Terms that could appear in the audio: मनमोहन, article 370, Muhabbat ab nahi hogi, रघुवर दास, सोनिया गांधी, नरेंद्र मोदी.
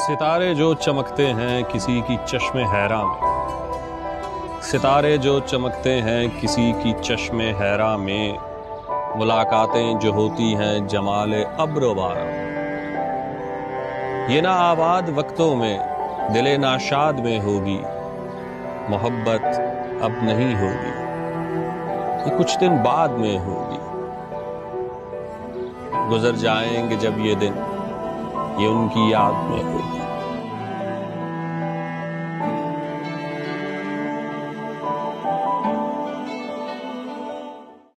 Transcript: सितारे जो चमकते हैं किसी की चश्मे हैरा में, सितारे जो चमकते हैं किसी की चश्मे हैरा में, मुलाकातें जो होती हैं जमाल अब्रवारा में। ये ना आबाद वक्तों में दिले नाशाद में होगी, मोहब्बत अब नहीं होगी, ये कुछ दिन बाद में होगी। गुजर जाएंगे जब ये दिन, ये उनकी याद में होगी।